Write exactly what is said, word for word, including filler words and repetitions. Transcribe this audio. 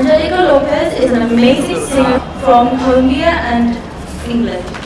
Angelica Lopez is an amazing singer from Colombia and England.